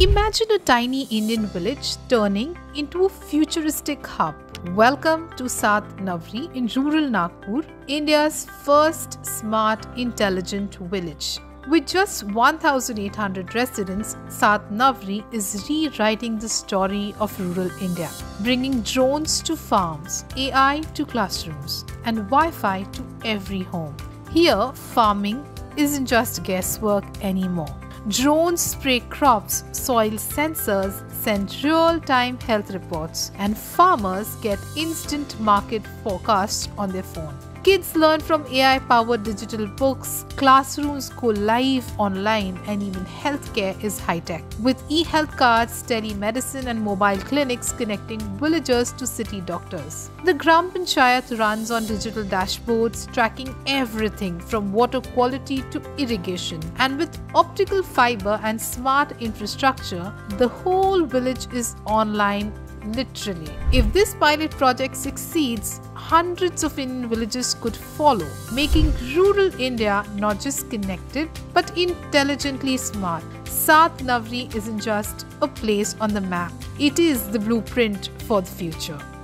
Imagine a tiny Indian village turning into a futuristic hub. Welcome to Satnavri in rural Nagpur, India's first smart, intelligent village. With just 1,800 residents, Satnavri is rewriting the story of rural India, bringing drones to farms, AI to classrooms, and Wi-Fi to every home. Here, farming isn't just guesswork anymore. Drones spray crops, soil sensors send real-time health reports, and farmers get instant market forecasts on their phone. Kids learn from AI-powered digital books, classrooms go live online, and even healthcare is high-tech. With e-health cards, telemedicine and mobile clinics connecting villagers to city doctors. The Gram Panchayat runs on digital dashboards, tracking everything from water quality to irrigation. And with optical fiber and smart infrastructure, the whole village is online. Literally. If this pilot project succeeds, hundreds of Indian villages could follow, making rural India not just connected but intelligently smart. Satnavri isn't just a place on the map, it is the blueprint for the future.